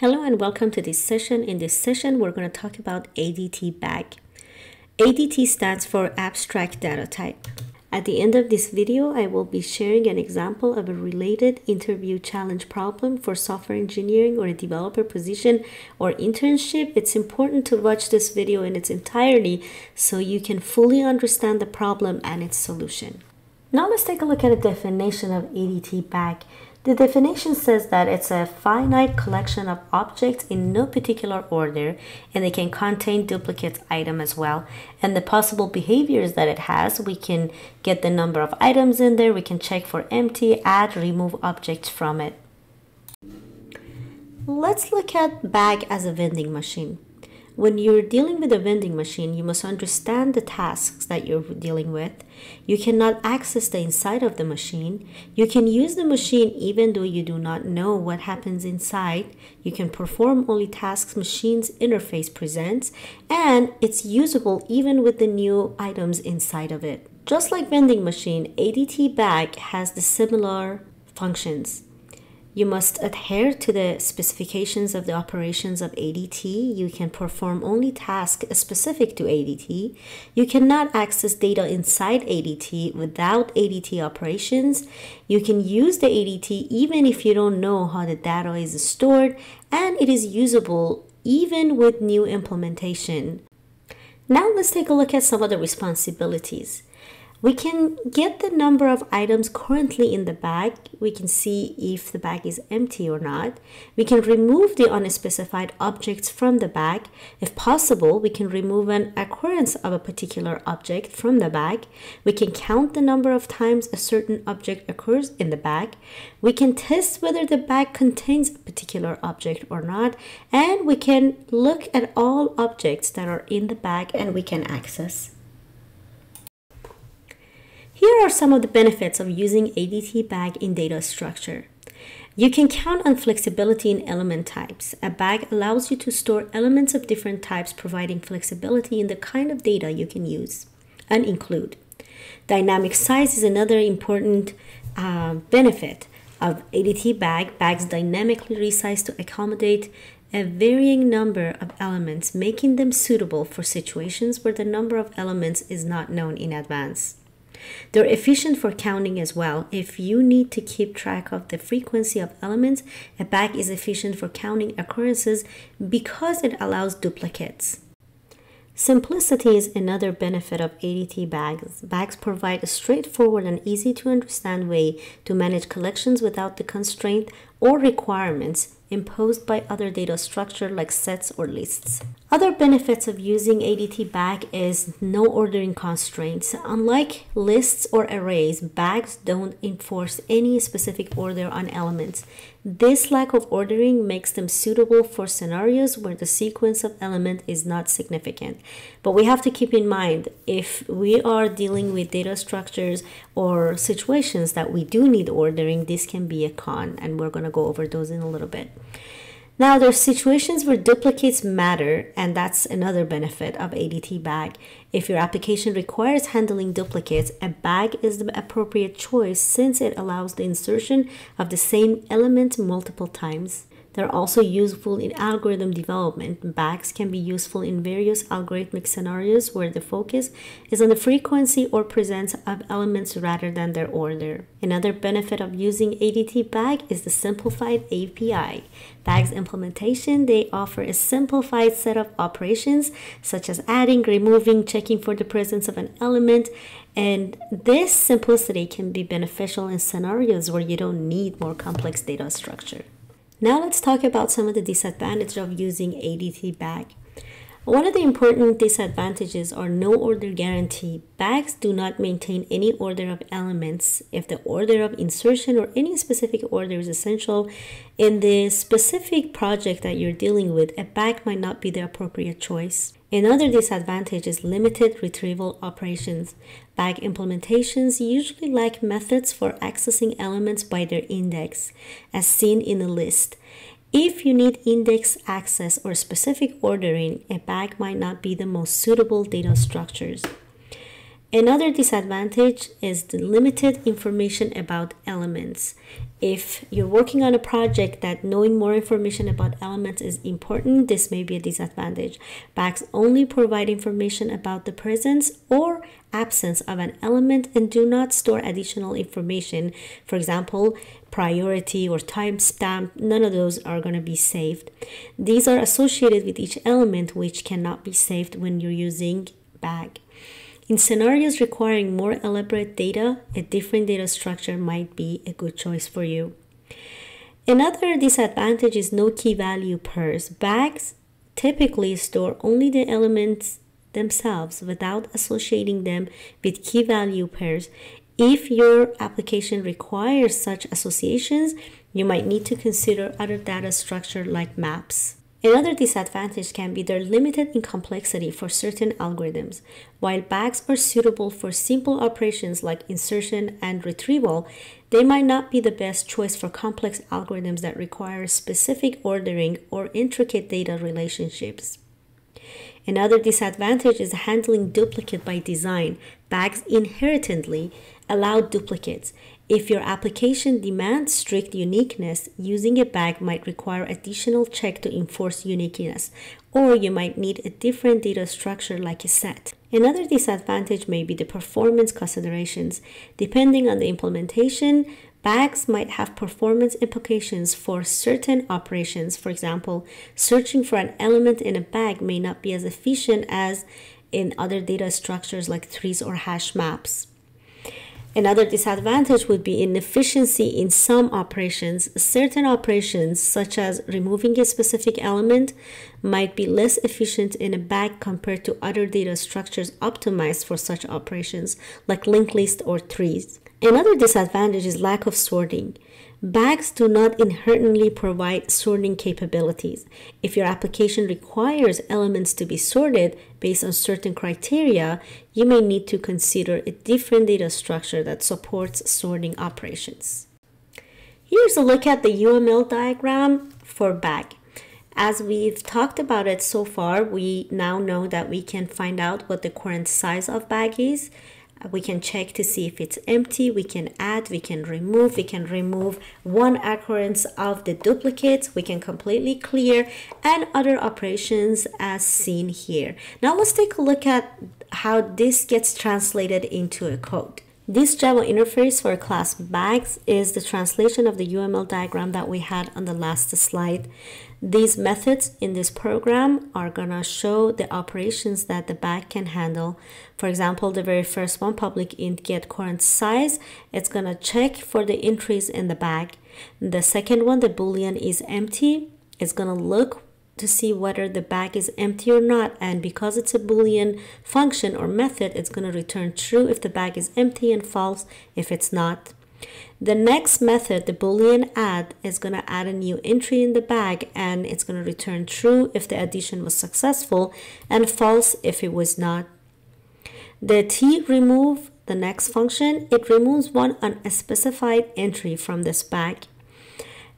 Hello and welcome to this session. In this session, we're going to talk about ADT bag. ADT stands for Abstract Data Type. At the end of this video, I will be sharing an example of a related interview challenge problem for software engineering or a developer position or internship. It's important to watch this video in its entirety so you can fully understand the problem and its solution. Now let's take a look at a definition of ADT bag. The definition says that it's a finite collection of objects in no particular order, and it can contain duplicate items as well. And the possible behaviors that it has, we can get the number of items in there, we can check for empty, add, remove objects from it. Let's look at bag as a vending machine. When you're dealing with a vending machine, you must understand the tasks that you're dealing with. You cannot access the inside of the machine. You can use the machine even though you do not know what happens inside. You can perform only tasks machine's interface presents, and it's usable even with the new items inside of it. Just like vending machine, ADT bag has the similar functions. You must adhere to the specifications of the operations of ADT. You can perform only tasks specific to ADT. You cannot access data inside ADT without ADT operations. You can use the ADT even if you don't know how the data is stored, and it is usable even with new implementation. Now let's take a look at some of the responsibilities. We can get the number of items currently in the bag. We can see if the bag is empty or not. We can remove the unspecified objects from the bag. If possible, we can remove an occurrence of a particular object from the bag. We can count the number of times a certain object occurs in the bag. We can test whether the bag contains a particular object or not. And we can look at all objects that are in the bag and we can access. Here are some of the benefits of using ADT bag in data structure. You can count on flexibility in element types. A bag allows you to store elements of different types, providing flexibility in the kind of data you can use and include. Dynamic size is another important benefit of ADT bag. Bags dynamically resize to accommodate a varying number of elements, making them suitable for situations where the number of elements is not known in advance. They're efficient for counting as well. If you need to keep track of the frequency of elements, a bag is efficient for counting occurrences because it allows duplicates. Simplicity is another benefit of ADT bags. Bags provide a straightforward and easy to understand way to manage collections without the constraint or requirements imposed by other data structure like sets or lists. Other benefits of using ADT bag is no ordering constraints. Unlike lists or arrays, bags don't enforce any specific order on elements. This lack of ordering makes them suitable for scenarios where the sequence of element is not significant. But we have to keep in mind, if we are dealing with data structures or situations that we do need ordering, this can be a con, and we're going to go over those in a little bit. Now, there's situations where duplicates matter, and that's another benefit of ADT bag. If your application requires handling duplicates, a bag is the appropriate choice since it allows the insertion of the same element multiple times. They're also useful in algorithm development. Bags can be useful in various algorithmic scenarios where the focus is on the frequency or presence of elements rather than their order. Another benefit of using ADT bag is the simplified API. Bags implementation, they offer a simplified set of operations such as adding, removing, checking for the presence of an element. And this simplicity can be beneficial in scenarios where you don't need more complex data structure. Now let's talk about some of the disadvantages of using ADT bag. One of the important disadvantages are no order guarantee. Bags do not maintain any order of elements. If the order of insertion or any specific order is essential in the specific project that you're dealing with, a bag might not be the appropriate choice. Another disadvantage is limited retrieval operations. Bag implementations usually lack methods for accessing elements by their index, as seen in a list. If you need index access or specific ordering, a bag might not be the most suitable data structures. Another disadvantage is the limited information about elements. If you're working on a project that knowing more information about elements is important, this may be a disadvantage. Bags only provide information about the presence or absence of an element and do not store additional information. For example, priority or timestamp, none of those are going to be saved. These are associated with each element, which cannot be saved when you're using bag. In scenarios requiring more elaborate data, a different data structure might be a good choice for you. Another disadvantage is no key value pairs. Bags typically store only the elements themselves without associating them with key value pairs. If your application requires such associations, you might need to consider other data structures like maps. Another disadvantage can be they're limited in complexity for certain algorithms. While bags are suitable for simple operations like insertion and retrieval, they might not be the best choice for complex algorithms that require specific ordering or intricate data relationships. Another disadvantage is handling duplicate by design. Bags inherently allow duplicates. If your application demands strict uniqueness, using a bag might require additional check to enforce uniqueness, or you might need a different data structure like a set. Another disadvantage may be the performance considerations. Depending on the implementation, bags might have performance implications for certain operations. For example, searching for an element in a bag may not be as efficient as in other data structures like trees or hash maps. Another disadvantage would be inefficiency in some operations. Certain operations, such as removing a specific element, might be less efficient in a bag compared to other data structures optimized for such operations, like linked lists or trees. Another disadvantage is lack of sorting. Bags do not inherently provide sorting capabilities. If your application requires elements to be sorted based on certain criteria, you may need to consider a different data structure that supports sorting operations. Here's a look at the UML diagram for bag. As we've talked about it so far, we now know that we can find out what the current size of bag is. We can check to see if it's empty, we can add, we can remove one occurrence of the duplicates, we can completely clear, and other operations as seen here. Now let's take a look at how this gets translated into a code. This Java interface for class bags is the translation of the UML diagram that we had on the last slide. These methods in this program are gonna show the operations that the bag can handle. For example, the very first one, public int get current size, it's gonna check for the entries in the bag. The second one, the boolean is empty, it's gonna look to see whether the bag is empty or not, and because it's a boolean function or method, it's going to return true if the bag is empty and false if it's not. The next method, the boolean add, is going to add a new entry in the bag, and it's going to return true if the addition was successful and false if it was not. The t remove, the next function, it removes one unspecified entry from this bag.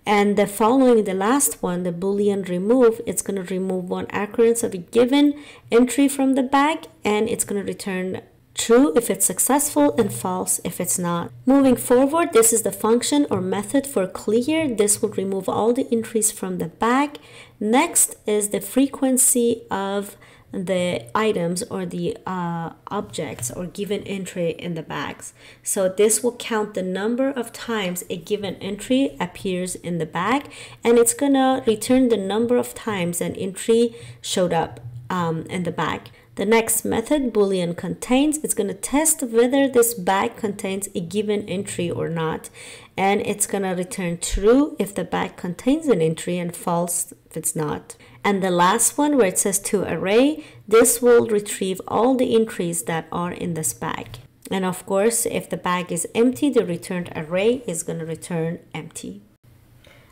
And the following, the last one, the boolean remove, it's going to remove one occurrence of a given entry from the bag, and it's going to return true if it's successful and false if it's not. Moving forward, this is the function or method for clear. This will remove all the entries from the bag. Next is the frequency of the items or the objects or given entry in the bags. So this will count the number of times a given entry appears in the bag, and it's gonna return the number of times an entry showed up in the bag. The next method, boolean contains, it's gonna test whether this bag contains a given entry or not, and it's gonna return true if the bag contains an entry and false if it's not. And the last one, where it says to array, this will retrieve all the entries that are in this bag. And of course, if the bag is empty, the returned array is going to return empty.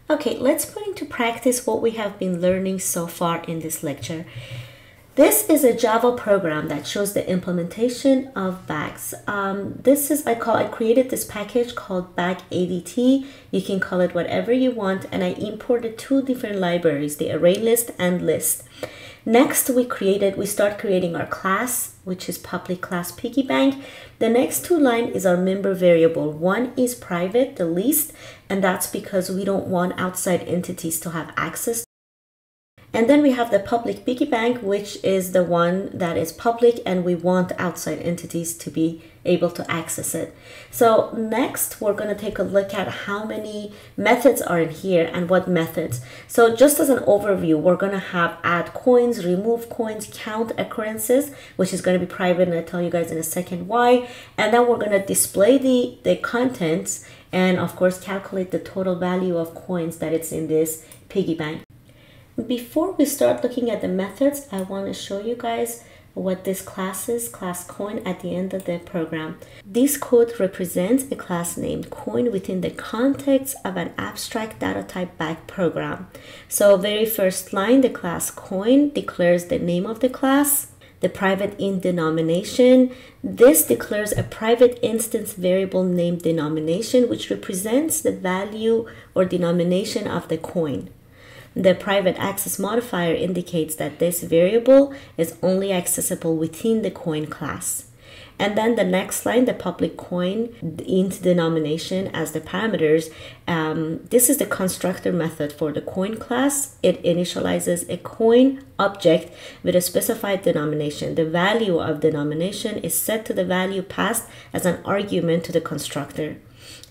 Okay, let's put into practice what we have been learning so far in this lecture. This is a Java program that shows the implementation of bags. I created this package called bag.adt. You can call it whatever you want, and I imported two different libraries, the ArrayList and List. Next, we start creating our class, which is public class piggy bank. The next two lines is our member variable. One is private, the least, and that's because we don't want outside entities to have access. And then we have the public piggy bank, which is the one that is public, and we want outside entities to be able to access it. So next, we're going to take a look at how many methods are in here and what methods. So just as an overview, we're going to have add coins, remove coins, count occurrences, which is going to be private, and I'll tell you guys in a second why. And then we're going to display the contents and, of course, calculate the total value of coins that it's in this piggy bank. Before we start looking at the methods, I want to show you guys what this class is, class coin, at the end of the program. This code represents a class named coin within the context of an abstract data type back program. So very first line, the class coin declares the name of the class, the private int denomination. This declares a private instance variable named denomination, which represents the value or denomination of the coin. The private access modifier indicates that this variable is only accessible within the coin class. And then the next line, the public coin int denomination as the parameters. This is the constructor method for the coin class. It initializes a coin object with a specified denomination. The value of denomination is set to the value passed as an argument to the constructor.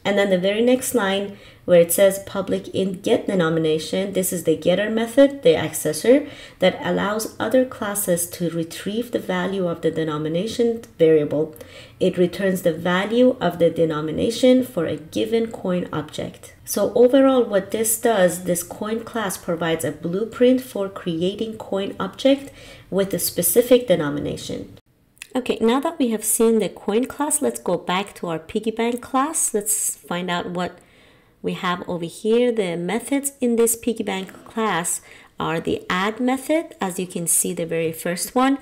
And then the very next line where it says public int get denomination, this is the getter method, the accessor, that allows other classes to retrieve the value of the denomination variable. It returns the value of the denomination for a given coin object. So overall, what this does, this coin class provides a blueprint for creating coin object with a specific denomination. Okay, now that we have seen the coin class, let's go back to our piggy bank class. Let's find out what we have over here. The methods in this piggy bank class are the add method, as you can see the very first one.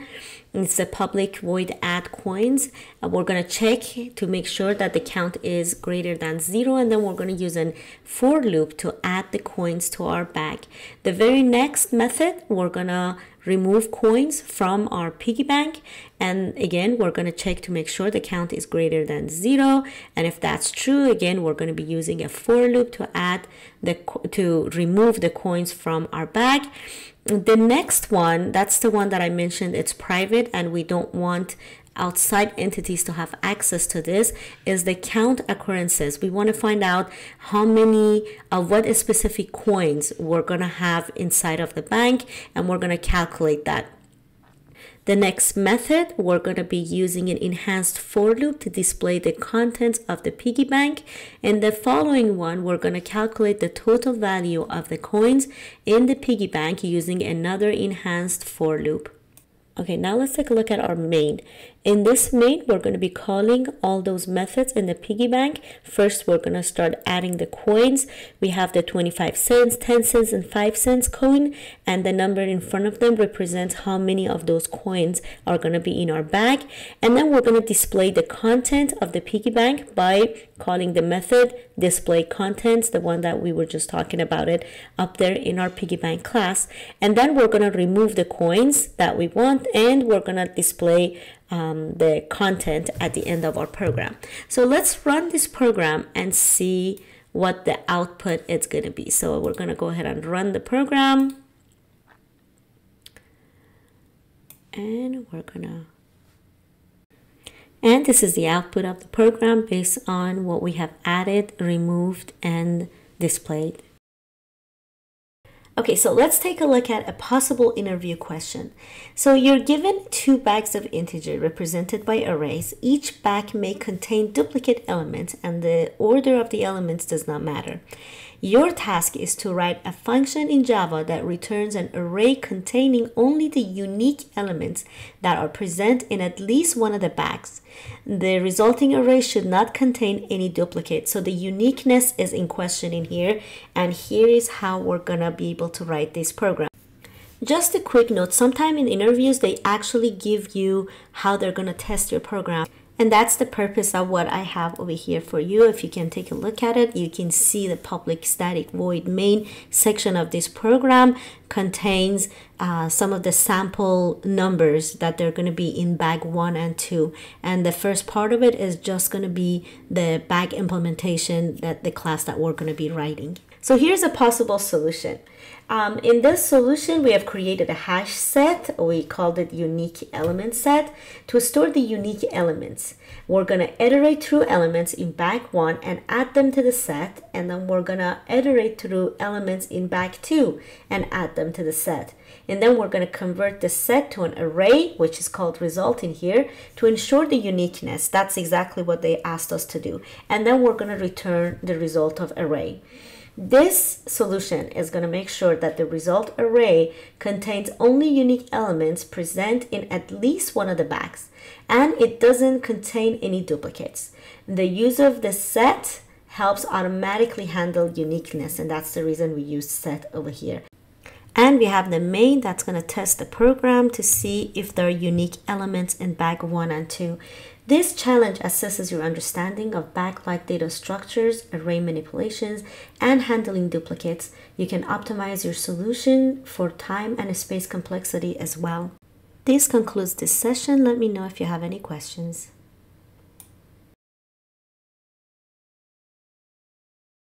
It's the public void add coins. We're going to check to make sure that the count is greater than 0, and then we're going to use a for loop to add the coins to our bag. The very next method, we're going to remove coins from our piggy bank, and again we're going to check to make sure the count is greater than 0, and if that's true, again we're going to be using a for loop to remove the coins from our bag. The next one, that's the one that I mentioned, it's private and we don't want outside entities to have access to this, is the count occurrences. We want to find out how many of what specific coins we're going to have inside of the bank, and we're going to calculate that. The next method, we're going to be using an enhanced for loop to display the contents of the piggy bank. And the following one, we're going to calculate the total value of the coins in the piggy bank using another enhanced for loop. Okay, now let's take a look at our main. In this main, we're going to be calling all those methods in the piggy bank. First, we're going to start adding the coins. We have the 25 cents, 10 cents, and 5 cents coin, and the number in front of them represents how many of those coins are going to be in our bag. And then we're going to display the content of the piggy bank by calling the method display contents, the one that we were just talking about it up there in our piggy bank class. And then we're going to remove the coins that we want, and we're going to display the content at the end of our program. So let's run this program and see what the output is going to be. So we're going to go ahead and run the program, and we're going to and this is the output of the program based on what we have added, removed, and displayed. Okay, so let's take a look at a possible interview question. So you're given two bags of integer represented by arrays. Each bag may contain duplicate elements, and the order of the elements does not matter. Your task is to write a function in Java that returns an array containing only the unique elements that are present in at least one of the bags. The resulting array should not contain any duplicates. So the uniqueness is in question in here, and here is how we're going to be able to write this program. Just a quick note, sometime in interviews, they actually give you how they're going to test your program. And that's the purpose of what I have over here for you. If you can take a look at it, you can see the public static void main section of this program contains some of the sample numbers that they're going to be in bag 1 and 2. And the first part of it is just going to be the bag implementation that the class that we're going to be writing. So here's a possible solution. In this solution, we have created a hash set. We called it unique element set to store the unique elements. We're going to iterate through elements in bag 1 and add them to the set. And then we're going to iterate through elements in bag 2 and add them to the set. And then we're going to convert the set to an array, which is called result in here, to ensure the uniqueness. That's exactly what they asked us to do. And then we're going to return the result of array. This solution is going to make sure that the result array contains only unique elements present in at least one of the bags, and it doesn't contain any duplicates. The use of the set helps automatically handle uniqueness, and that's the reason we use set over here. And we have the main that's going to test the program to see if there are unique elements in bag 1 and 2. This challenge assesses your understanding of bag-like data structures, array manipulations, and handling duplicates. You can optimize your solution for time and space complexity as well. This concludes this session. Let me know if you have any questions.